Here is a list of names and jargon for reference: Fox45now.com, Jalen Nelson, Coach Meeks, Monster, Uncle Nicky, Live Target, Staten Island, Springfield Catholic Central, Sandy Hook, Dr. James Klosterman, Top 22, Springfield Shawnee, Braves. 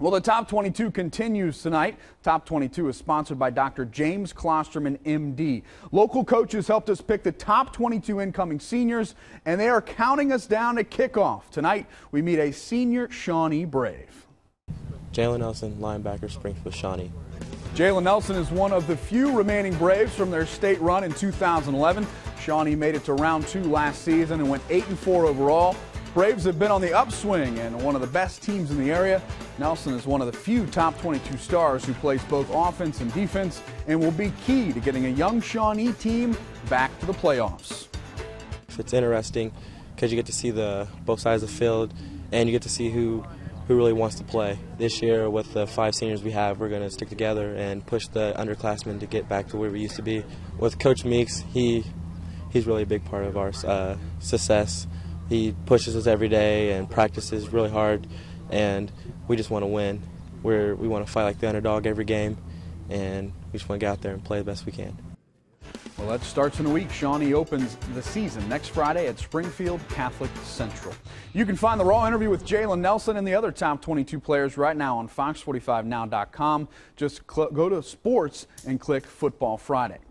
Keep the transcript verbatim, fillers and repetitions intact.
Well, the Top twenty-two continues tonight. Top twenty-two is sponsored by Doctor James Klosterman, M D. Local coaches helped us pick the top twenty-two incoming seniors, and they are counting us down to kickoff. Tonight, we meet a senior Shawnee Brave. Jalen Nelson, linebacker, Springfield Shawnee. Jalen Nelson is one of the few remaining Braves from their state run in two thousand eleven. Shawnee made it to round two last season and went eight and four overall. Braves have been on the upswing and one of the best teams in the area. Nelson is one of the few top twenty-two stars who plays both offense and defense and will be key to getting a young Shawnee team back to the playoffs. It's interesting because you get to see the both sides of the field and you get to see who, who really wants to play. This year with the five seniors we have, we're going to stick together and push the underclassmen to get back to where we used to be. With Coach Meeks, he, he's really a big part of our uh, success. He pushes us every day and practices really hard, and we just want to win. We're, we want to fight like the underdog every game, and we just want to get out there and play the best we can. Well, that starts in a week. Shawnee opens the season next Friday at Springfield Catholic Central. You can find the raw interview with Jalen Nelson and the other top twenty-two players right now on Fox forty-five now dot com. Just go to sports and click Football Friday.